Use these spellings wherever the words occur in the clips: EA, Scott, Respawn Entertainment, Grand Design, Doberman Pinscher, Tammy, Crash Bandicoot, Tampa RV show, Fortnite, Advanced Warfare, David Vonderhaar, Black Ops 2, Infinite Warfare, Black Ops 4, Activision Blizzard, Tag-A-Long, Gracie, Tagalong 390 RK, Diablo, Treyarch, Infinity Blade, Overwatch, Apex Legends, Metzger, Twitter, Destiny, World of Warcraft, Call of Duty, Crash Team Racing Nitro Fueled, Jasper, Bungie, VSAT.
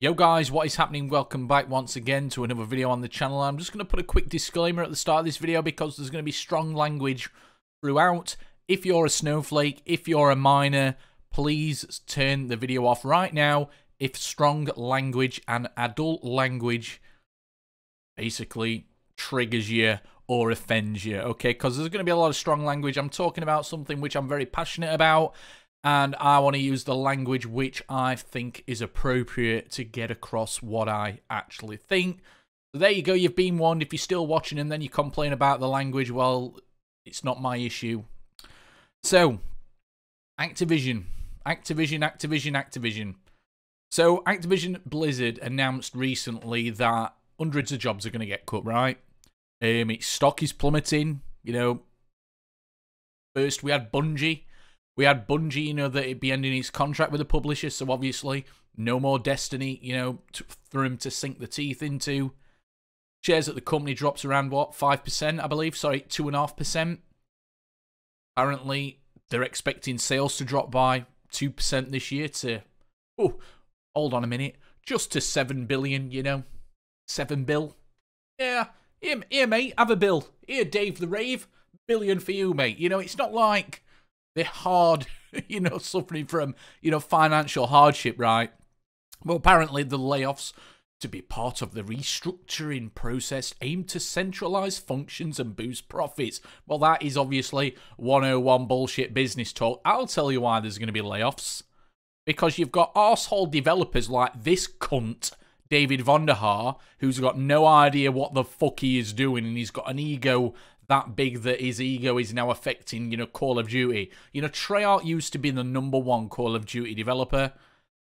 Yo guys, what is happening? Welcome back once again to another video on the channel. I'm just going to put a quick disclaimer at the start of this video because there's going to be strong language throughout. If you're a snowflake, if you're a minor, please turn the video off right now. If strong language and adult language basically triggers you or offends you, okay? Because there's going to be a lot of strong language. I'm talking about something which I'm very passionate about. And I want to use the language which I think is appropriate to get across what I actually think. So there you go, you've been warned. If you're still watching and then you complain about the language, well, it's not my issue. So, Activision. So, Activision Blizzard announced recently that hundreds of jobs are going to get cut, right? Its stock is plummeting, you know. First, we had Bungie. You know, that it'd be ending his contract with the publisher, so obviously no more Destiny, you know, for him to sink the teeth into. Shares at the company drops around, what, 5%, I believe? Sorry, 2.5%. Apparently, they're expecting sales to drop by 2% this year to, oh, hold on a minute, just to 7 billion, you know. 7 bill. Yeah, here, mate, have a bill. Here, Dave the Rave, billion for you, mate. You know, it's not like they're hard, you know, suffering from, you know, financial hardship, right? Well, apparently the layoffs, to be part of the restructuring process, aim to centralise functions and boost profits. Well, that is obviously 101 bullshit business talk. I'll tell you why there's going to be layoffs. Because you've got arsehole developers like this cunt, David Vonderhaar, who's got no idea what the fuck he is doing, and he's got an ego that big that his ego is now affecting, you know, Call of Duty. You know, Treyarch used to be the #1 Call of Duty developer.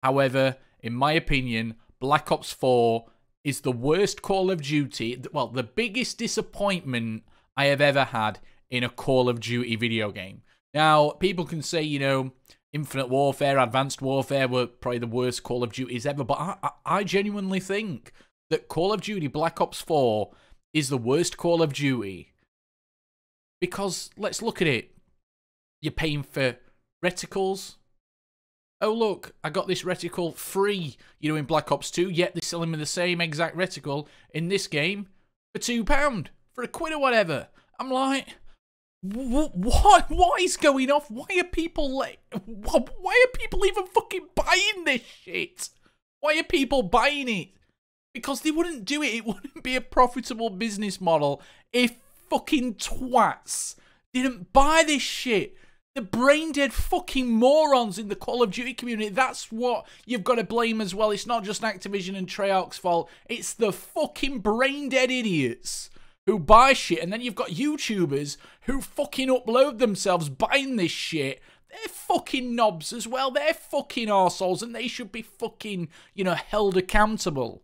However, in my opinion, Black Ops 4 is the worst Call of Duty, well, the biggest disappointment I have ever had in a Call of Duty video game. Now, people can say, you know, Infinite Warfare, Advanced Warfare were probably the worst Call of Duties ever, but I genuinely think that Call of Duty Black Ops 4 is the worst Call of Duty. Because, let's look at it, you're paying for reticles. Oh look, I got this reticle free, you know, in Black Ops 2, yet they're selling me the same exact reticle in this game for £2, for a quid or whatever. I'm like, what is going off? Why are people like, why are people even fucking buying this shit? Why are people buying it? Because they wouldn't do it, it wouldn't be a profitable business model if fucking twats didn't buy this shit. The brain dead fucking morons in the Call of Duty community. That's what you've got to blame as well. It's not just Activision and Treyarch's fault. It's the fucking brain dead idiots who buy shit. And then you've got YouTubers who fucking upload themselves buying this shit. They're fucking knobs as well. They're fucking arseholes, and they should be fucking, you know, held accountable.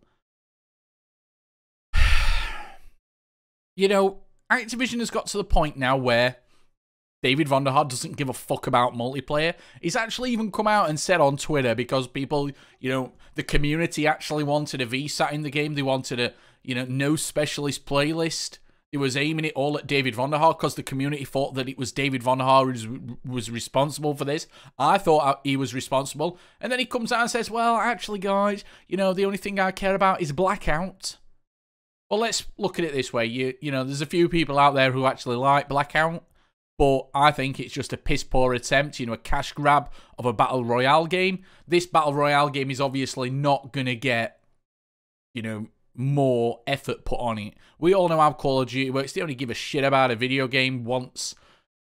You know, Activision has got to the point now where David Vonderhaar doesn't give a fuck about multiplayer. He's actually even come out and said on Twitter, because people, you know, the community actually wanted a VSAT in the game. They wanted a, you know, no specialist playlist. It was aiming it all at David Vonderhaar because the community thought that it was David Vonderhaar who was responsible for this. I thought he was responsible. And then he comes out and says, well, actually, guys, you know, the only thing I care about is Blackout. Well, let's look at it this way. You know, there's a few people out there who actually like Blackout, but I think it's just a piss-poor attempt, you know, a cash grab of a Battle Royale game. This Battle Royale game is obviously not going to get, you know, more effort put on it. We all know how Call of Duty works. They only give a shit about a video game once,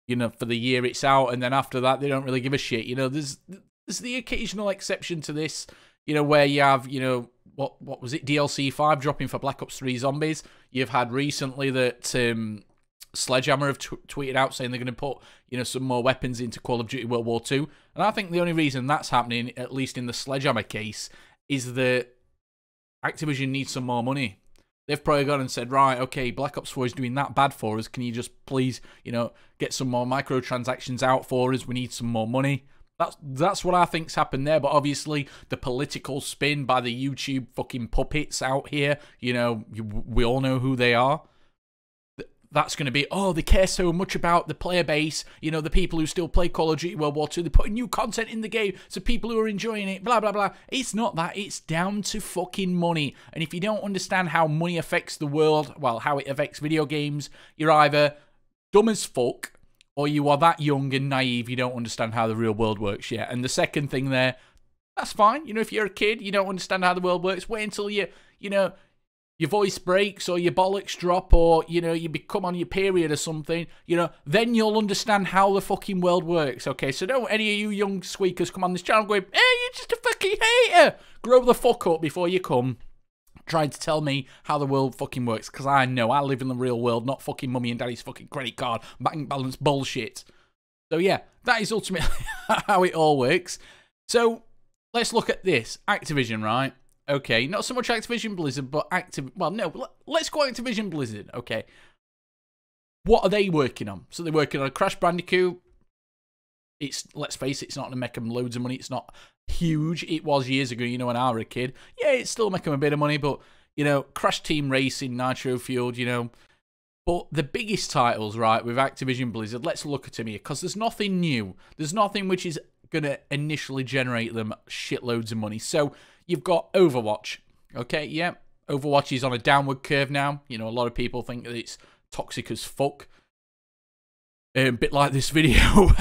you know, for the year it's out, and then after that, they don't really give a shit. You know, there's the occasional exception to this, you know, where you have, you know, what was it, DLC 5 dropping for Black Ops 3 Zombies. You've had recently that Sledgehammer have tweeted out saying they're going to put, you know, some more weapons into Call of Duty World War II. And I think the only reason that's happening, at least in the Sledgehammer case, is that Activision needs some more money. They've probably gone and said, right, okay, Black Ops 4 is doing that bad for us. Can you just please, you know, get some more microtransactions out for us? We need some more money. That's what I think's happened there, but obviously the political spin by the YouTube fucking puppets out here, you know, we all know who they are. that's going to be, oh, they care so much about the player base, you know, the people who still play Call of Duty World War II, they're putting new content in the game so people who are enjoying it, blah, blah, blah. It's not that. It's down to fucking money. And if you don't understand how money affects the world, well, how it affects video games, you're either dumb as fuck, or you are that young and naive, you don't understand how the real world works yet. And the second thing there, that's fine. You know, if you're a kid, you don't understand how the world works, wait until you, you know, your voice breaks or your bollocks drop or, you know, you become on your period or something, you know, then you'll understand how the fucking world works, okay? So don't any of you young squeakers come on this channel going, hey, you're just a fucking hater. Grow the fuck up before you come trying to tell me how the world fucking works, because I know I live in the real world, not fucking mummy and daddy's fucking credit card, bank balance bullshit. So yeah, that is ultimately how it all works. So let's look at this. Activision, right? Okay, not so much Activision Blizzard, but well, no, let's go Activision Blizzard, okay. What are they working on? So they're working on Crash Bandicoot. It's, let's face it, it's not going to make them loads of money. It's not huge. It was years ago, you know, when I were a kid. Yeah, it's still making them a bit of money, but, you know, Crash Team Racing, Nitro Fueled, you know. But the biggest titles, right, with Activision Blizzard, let's look at them here, because there's nothing new. There's nothing which is going to initially generate them shitloads of money. So you've got Overwatch, okay, yeah. Overwatch is on a downward curve now. You know, a lot of people think that it's toxic as fuck. A bit like this video.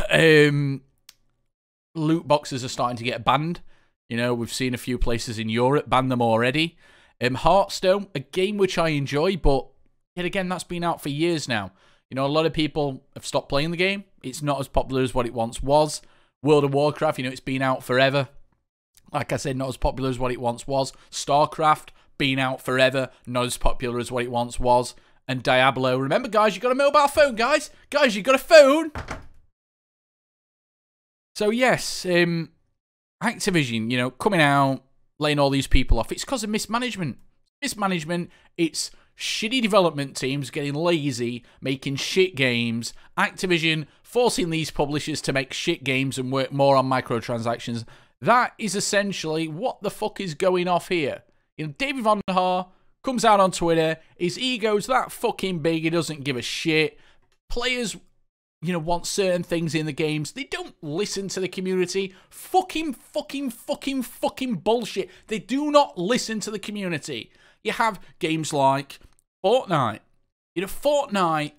Loot boxes are starting to get banned. You know, we've seen a few places in Europe ban them already. Hearthstone, a game which I enjoy, but yet again, that's been out for years now. You know, a lot of people have stopped playing the game. It's not as popular as what it once was. World of Warcraft, you know, it's been out forever. Like I said, not as popular as what it once was. StarCraft, been out forever, not as popular as what it once was. And Diablo. Remember, guys, you got a mobile phone, guys. Guys, you got a phone. So, yes, Activision, you know, coming out, laying all these people off. It's because of mismanagement. Mismanagement, it's shitty development teams getting lazy, making shit games. Activision forcing these publishers to make shit games and work more on microtransactions. That is essentially what the fuck is going off here. You know, David Vonderhaar comes out on Twitter, his ego's that fucking big, he doesn't give a shit. Players, you know, want certain things in the games. They don't listen to the community. Fucking bullshit. They do not listen to the community. You have games like Fortnite. You know, Fortnite,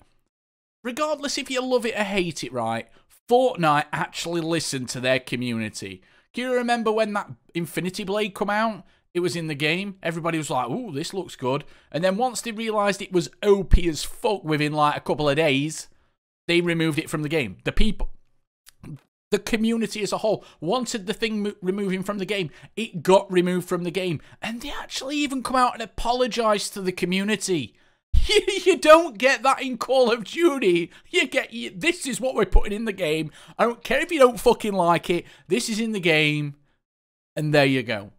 regardless if you love it or hate it, right, Fortnite actually listened to their community. Do you remember when that Infinity Blade come out? It was in the game. Everybody was like, ooh, this looks good. And then once they realised it was OP as fuck within like a couple of days, they removed it from the game. The people, the community as a whole, wanted the thing removing from the game. It got removed from the game. And they actually even come out and apologise to the community. You don't get that in Call of Duty. You get, this is what we're putting in the game. I don't care if you don't fucking like it. This is in the game. And there you go.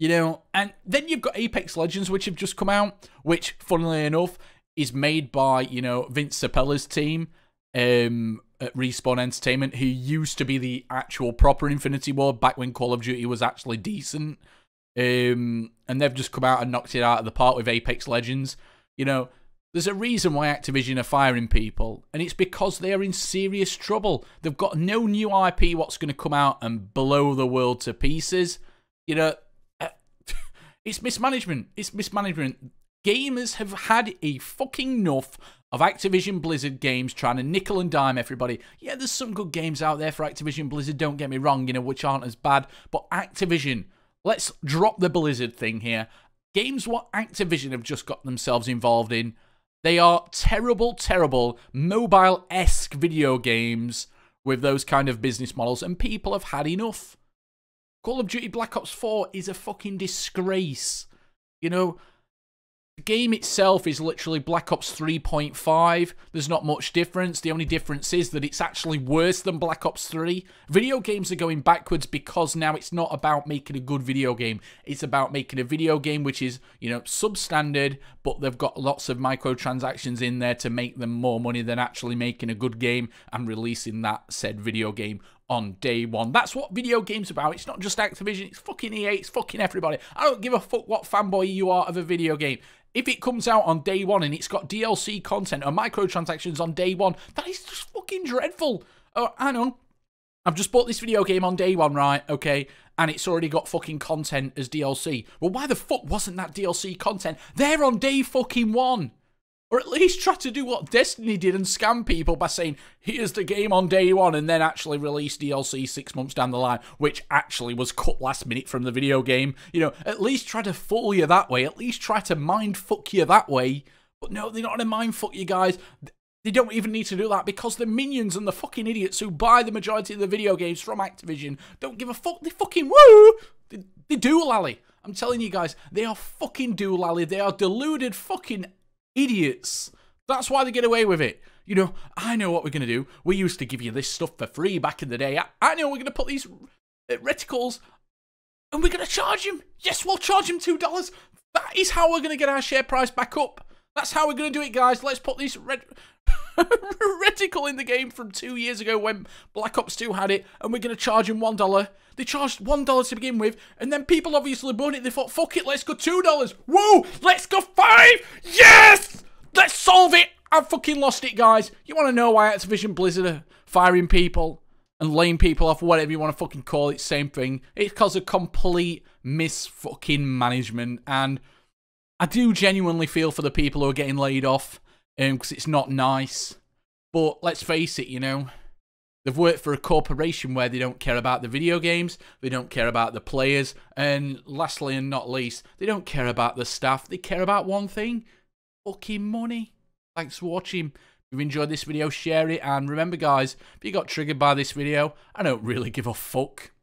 You know, and then you've got Apex Legends, which have just come out, which, funnily enough, is made by, you know, Vince Appella's team at Respawn Entertainment, who used to be the actual proper Infinity War back when Call of Duty was actually decent. And they've just come out and knocked it out of the park with Apex Legends. You know, there's a reason why Activision are firing people, and it's because they are in serious trouble. They've got no new IP what's going to come out and blow the world to pieces. You know, it's mismanagement. It's mismanagement. Gamers have had a fucking enough of Activision Blizzard games trying to nickel and dime everybody. Yeah, there's some good games out there for Activision Blizzard, don't get me wrong, you know, which aren't as bad. But Activision, let's drop the Blizzard thing here. Games what Activision have just got themselves involved in, they are terrible, terrible mobile-esque video games with those kind of business models, and people have had enough. Call of Duty Black Ops 4 is a fucking disgrace. You know, the game itself is literally Black Ops 3.5. There's not much difference. The only difference is that it's actually worse than Black Ops 3. Video games are going backwards because now it's not about making a good video game. It's about making a video game which is, you know, substandard, but they've got lots of microtransactions in there to make them more money than actually making a good game and releasing that said video game on day one. That's what video games are about. It's not just Activision, it's fucking EA, it's fucking everybody. I don't give a fuck what fanboy you are of a video game. If it comes out on day one and it's got DLC content or microtransactions on day one, that is just fucking dreadful. Oh, I know. I've just bought this video game on day one, right? Okay. And it's already got fucking content as DLC. Well, why the fuck wasn't that DLC content there on day fucking one? Or at least try to do what Destiny did and scam people by saying, here's the game on day one, and then actually release DLC 6 months down the line, which actually was cut last minute from the video game. You know, at least try to fool you that way. At least try to mind fuck you that way. But no, they're not going to mind fuck you guys. They don't even need to do that because the minions and the fucking idiots who buy the majority of the video games from Activision don't give a fuck. They fucking woo! They do, lally. I'm telling you guys, they are fucking do, lally. They are deluded fucking idiots. That's why they get away with it. You know, I know what we're going to do. We used to give you this stuff for free back in the day. I know we're going to put these reticles and we're going to charge them. Yes, we'll charge them $2. That is how we're going to get our share price back up. That's how we're going to do it, guys. Let's put this reticle in the game from 2 years ago when Black Ops 2 had it, and we're going to charge them $1. They charged $1 to begin with, and then people obviously bought it. They thought, fuck it, let's go $2. Woo! Let's go $5! Yes! Let's solve it! I've fucking lost it, guys. You want to know why Activision Blizzard are firing people and laying people off, whatever you want to fucking call it, same thing. It's because of complete mis-fucking-management, and I do genuinely feel for the people who are getting laid off, because it's not nice. But let's face it, you know, they've worked for a corporation where they don't care about the video games, they don't care about the players, and lastly and not least, they don't care about the staff. They care about one thing, fucking money. Thanks for watching. If you've enjoyed this video, share it, and remember guys, if you got triggered by this video, I don't really give a fuck.